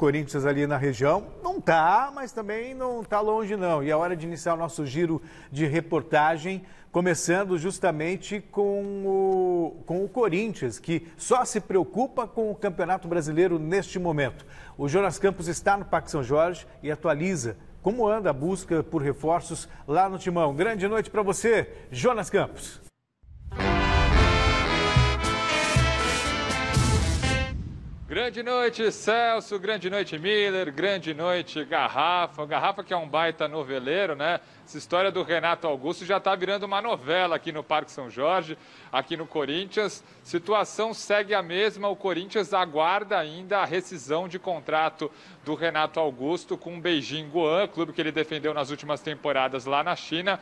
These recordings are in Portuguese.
Corinthians ali na região. Não tá, mas também não tá longe não. E é hora de iniciar o nosso giro de reportagem, começando justamente com o Corinthians, que só se preocupa com o Campeonato Brasileiro neste momento. O Jonas Campos está no Parque São Jorge e atualiza como anda a busca por reforços lá no Timão. Grande noite para você, Jonas Campos. Grande noite, Celso, grande noite, Miller, grande noite, Garrafa. Garrafa que é um baita noveleiro, né? Essa história do Renato Augusto já está virando uma novela aqui no Parque São Jorge, aqui no Corinthians. Situação segue a mesma, o Corinthians aguarda ainda a rescisão de contrato do Renato Augusto com o Beijing Guoan, clube que ele defendeu nas últimas temporadas lá na China,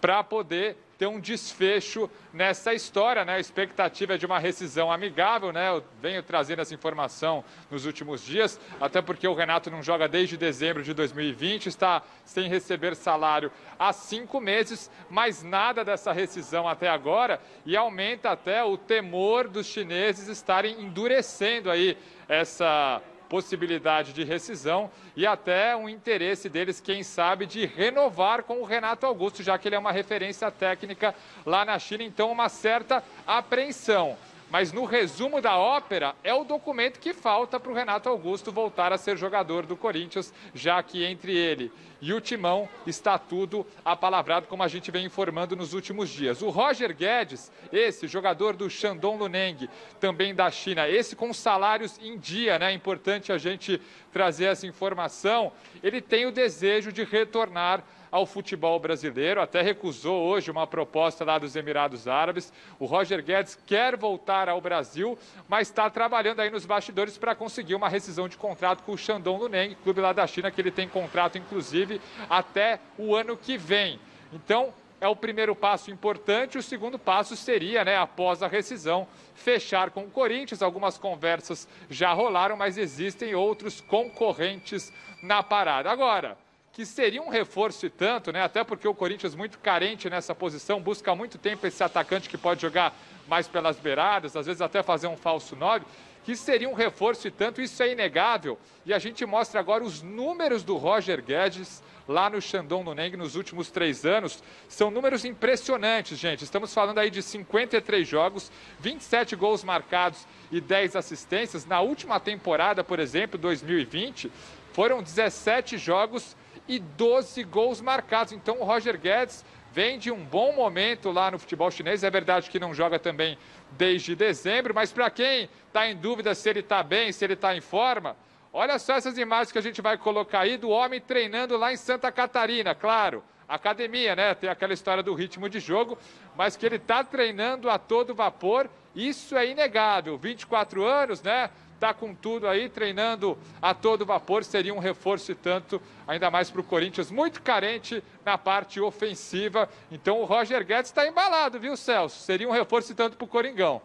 para poder ter um desfecho nessa história, né? A expectativa é de uma rescisão amigável, né? Eu venho trazendo essa informação nos últimos dias, até porque o Renato não joga desde dezembro de 2020, está sem receber salário há 5 meses, mas nada dessa rescisão até agora, e aumenta até o temor dos chineses estarem endurecendo aí essa possibilidade de rescisão e até um interesse deles, quem sabe, de renovar com o Renato Augusto, já que ele é uma referência técnica lá na China, então uma certa apreensão. Mas no resumo da ópera, é o documento que falta para o Renato Augusto voltar a ser jogador do Corinthians, já que entre ele e o Timão está tudo apalavrado, como a gente vem informando nos últimos dias. O Roger Guedes, esse jogador do Shandong Luneng, também da China, esse com salários em dia, né? É importante a gente trazer essa informação. Ele tem o desejo de retornar ao futebol brasileiro, até recusou hoje uma proposta lá dos Emirados Árabes. O Roger Guedes quer voltar ao Brasil, mas está trabalhando aí nos bastidores para conseguir uma rescisão de contrato com o Shandong Luneng, clube lá da China, que ele tem contrato, inclusive, até o ano que vem. Então, é o primeiro passo importante. O segundo passo seria, né, após a rescisão, fechar com o Corinthians. Algumas conversas já rolaram, mas existem outros concorrentes na parada. Agora, que seria um reforço e tanto, né? Até porque o Corinthians, muito carente nessa posição, busca há muito tempo esse atacante que pode jogar mais pelas beiradas, às vezes até fazer um falso 9, que seria um reforço e tanto, isso é inegável. E a gente mostra agora os números do Roger Guedes lá no Shandong Luneng nos últimos 3 anos. São números impressionantes, gente. Estamos falando aí de 53 jogos, 27 gols marcados e 10 assistências. Na última temporada, por exemplo, 2020, foram 17 jogos e 12 gols marcados. Então o Roger Guedes vem de um bom momento lá no futebol chinês. É verdade que não joga também desde dezembro, mas para quem está em dúvida se ele está bem, se ele está em forma, olha só essas imagens que a gente vai colocar aí do homem treinando lá em Santa Catarina. Claro, academia, né? Tem aquela história do ritmo de jogo, mas que ele está treinando a todo vapor, isso é inegável. 24 anos, né? Está com tudo aí, treinando a todo vapor, seria um reforço e tanto, ainda mais para o Corinthians, muito carente na parte ofensiva. Então o Roger Guedes está embalado, viu, Celso? Seria um reforço e tanto para o Coringão.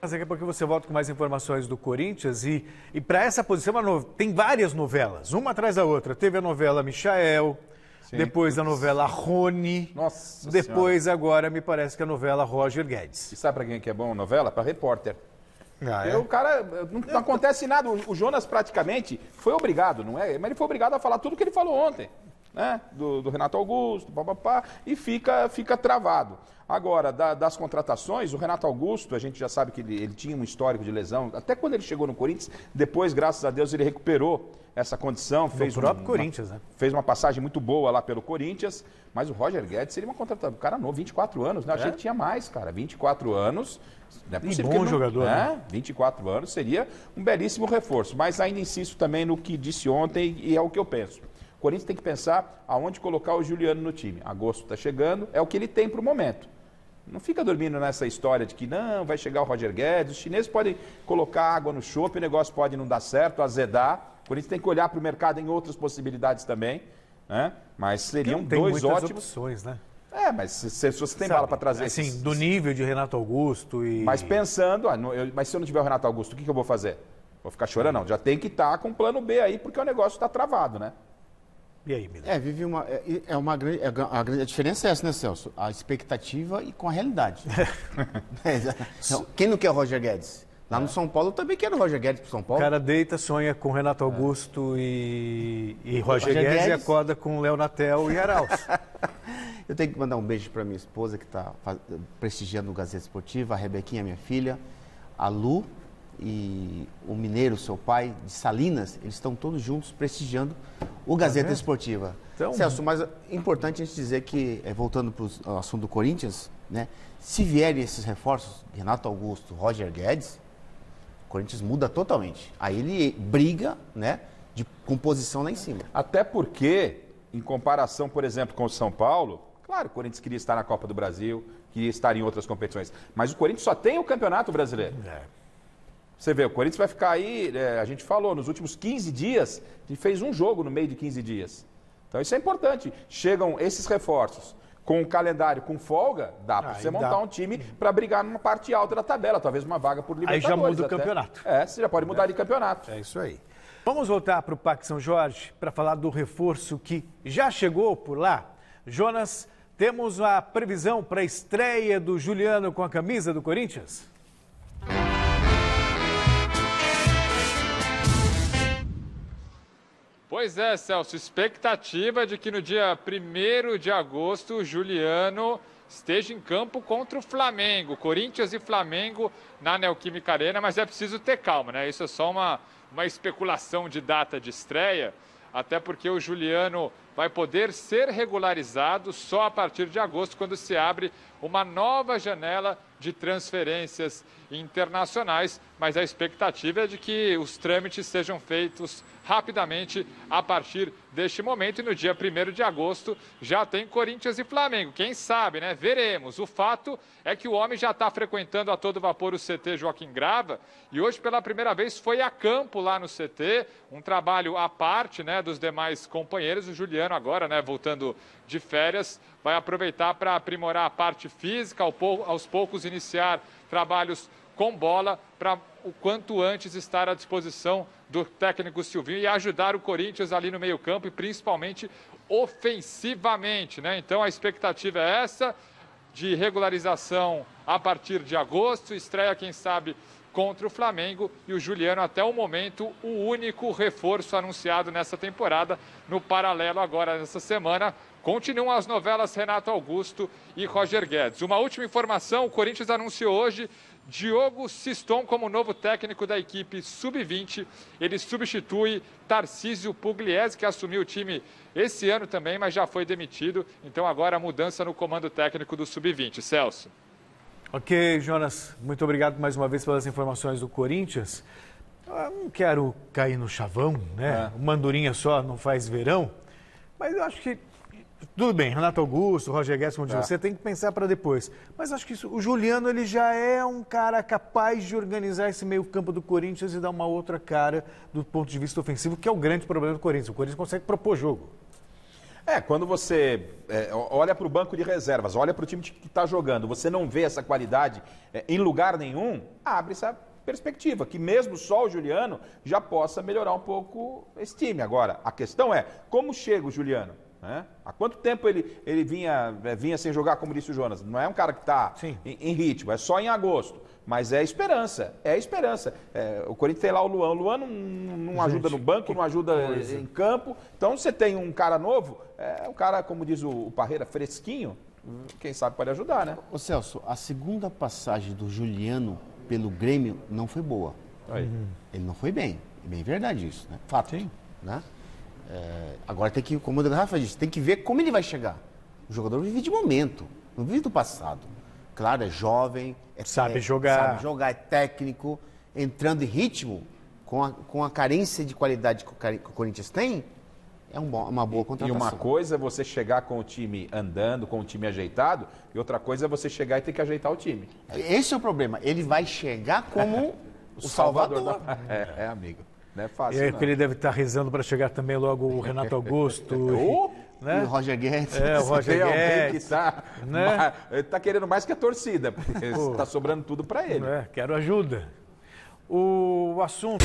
Daqui a pouco você volta com mais informações do Corinthians e para essa posição tem várias novelas, uma atrás da outra. Teve a novela Michael, sim, depois a novela Rony, nossa, depois senhora, agora me parece que a novela Roger Guedes. E sabe para quem que é bom a novela? Para repórter. Ah, é? O cara, não acontece nada. O Jonas praticamente foi obrigado, não é? Mas ele foi obrigado a falar tudo que ele falou ontem, né? Do Renato Augusto, papapá, e fica travado. Agora, das contratações, o Renato Augusto, a gente já sabe que ele tinha um histórico de lesão, até quando ele chegou no Corinthians, depois, graças a Deus, ele recuperou essa condição. Fez o próprio Corinthians, né? Fez uma passagem muito boa lá pelo Corinthians, mas o Roger Guedes seria uma contratação, um cara novo, 24 anos, né? Eu achei que tinha mais, cara, 24 anos... Não é possível, bom jogador, né? 24 anos seria um belíssimo reforço, mas ainda insisto também no que disse ontem e é o que eu penso. O Corinthians tem que pensar aonde colocar o Giuliano no time. Agosto está chegando, é o que ele tem para o momento. Não fica dormindo nessa história de que não, vai chegar o Roger Guedes, os chineses podem colocar água no chope, o negócio pode não dar certo, azedar. O Corinthians tem que olhar para o mercado em outras possibilidades também, né? Mas seriam dois ótimos opções, né? É, mas se você tem bala para trazer... Assim, esses... do nível de Renato Augusto e... Mas pensando, mas se eu não tiver o Renato Augusto, o que eu vou fazer? Vou ficar chorando? Não, já tem que estar com um plano B aí, porque o negócio está travado, né? E aí, Miller? A grande diferença é essa, né, Celso? A expectativa e com a realidade. Quem não quer o Roger Guedes? Lá no São Paulo eu também quero o Roger Guedes pro São Paulo. O cara deita, sonha com Renato Augusto e Roger Guedes e acorda com Léo Natel e Arauz. Eu tenho que mandar um beijo para minha esposa que está prestigiando o Gazeta Esportiva, a Rebequinha, minha filha, a Lu e o Mineiro, seu pai, de Salinas. Eles estão todos juntos prestigiando o Gazeta Esportiva. Então... Celso, mas é importante a gente dizer que, voltando para o assunto do Corinthians, né, se vierem esses reforços, Renato Augusto, Roger Guedes, o Corinthians muda totalmente. Aí ele briga, né, de composição lá em cima. Até porque, em comparação, por exemplo, com o São Paulo, claro, o Corinthians queria estar na Copa do Brasil, queria estar em outras competições, mas o Corinthians só tem o Campeonato Brasileiro. Você vê, o Corinthians vai ficar aí, a gente falou, nos últimos 15 dias, a gente fez um jogo no meio de 15 dias. Então isso é importante. Chegam esses reforços com o calendário, com folga, dá para você montar um time para brigar numa parte alta da tabela, talvez uma vaga por Libertadores. Aí já muda o campeonato. É, você já pode mudar de campeonato. É isso aí. Vamos voltar para o Parque São Jorge para falar do reforço que já chegou por lá. Jonas, temos a previsão para a estreia do Giuliano com a camisa do Corinthians? Pois é, Celso, expectativa de que no dia 1º de agosto o Giuliano esteja em campo contra o Flamengo, Corinthians e Flamengo na Neoquímica Arena, mas é preciso ter calma, né? Isso é só uma especulação de data de estreia, até porque o Giuliano vai poder ser regularizado só a partir de agosto, quando se abre uma nova janela de transferências internacionais, mas a expectativa é de que os trâmites sejam feitos rapidamente a partir deste momento. E no dia 1º de agosto já tem Corinthians e Flamengo. Quem sabe, né? Veremos. O fato é que o homem já está frequentando a todo vapor o CT Joaquim Grava e hoje pela primeira vez foi a campo lá no CT, um trabalho à parte, né, dos demais companheiros. O Giuliano agora, né, voltando de férias, vai aproveitar para aprimorar a parte física, aos poucos iniciar trabalhos com bola para o quanto antes estar à disposição do técnico Silvinho e ajudar o Corinthians ali no meio-campo e principalmente ofensivamente, né? Então a expectativa é essa, de regularização a partir de agosto, estreia quem sabe contra o Flamengo e o Giuliano até o momento o único reforço anunciado nessa temporada. No paralelo agora nessa semana continuam as novelas Renato Augusto e Roger Guedes. Uma última informação, o Corinthians anunciou hoje Diogo Siston como novo técnico da equipe sub-20. Ele substitui Tarcísio Pugliese, que assumiu o time esse ano também, mas já foi demitido. Então agora a mudança no comando técnico do sub-20. Celso. Ok, Jonas. Muito obrigado mais uma vez pelas informações do Corinthians. Eu não quero cair no chavão, né? Uma andorinha só não faz verão, mas eu acho que tudo bem, Renato Augusto, Roger Guedes, como você tem que pensar para depois. Mas acho que isso, o Giuliano ele já é um cara capaz de organizar esse meio-campo do Corinthians e dar uma outra cara do ponto de vista ofensivo, que é o grande problema do Corinthians. O Corinthians consegue propor jogo. É, quando você olha para o banco de reservas, olha para o time que está jogando, você não vê essa qualidade em lugar nenhum, abre essa perspectiva, que mesmo só o Giuliano já possa melhorar um pouco esse time. Agora, a questão é, como chega o Giuliano? Né? Há quanto tempo ele vinha sem jogar, como disse o Jonas? Não é um cara que está em ritmo, é só em agosto. Mas é esperança, é esperança. É, o Corinthians tem lá o Luan. O Luan não ajuda no banco, não ajuda em campo. Então você tem um cara novo, um cara, como diz o Parreira, fresquinho, quem sabe pode ajudar, né? Ô Celso, a segunda passagem do Giuliano pelo Grêmio não foi boa. Ele não foi bem, é bem verdade isso, né? Fato, né? É, agora tem que, como o Rafa disse, tem que ver como ele vai chegar. O jogador vive de momento, não vive do passado. Claro, é jovem, sabe jogar, é técnico, entrando em ritmo, com a carência de qualidade que o Corinthians tem, é uma boa contratação. E uma coisa é você chegar com o time andando, com o time ajeitado, e outra coisa é você chegar e ter que ajeitar o time. Esse é o problema, ele vai chegar como o salvador. Amigo. Não é fácil, não. Ele deve estar rezando para chegar também logo o Renato Augusto. E o Roger Guedes. É, o Roger Guedes. Está querendo mais que a torcida, porque está sobrando tudo para ele. Quero ajuda. O assunto...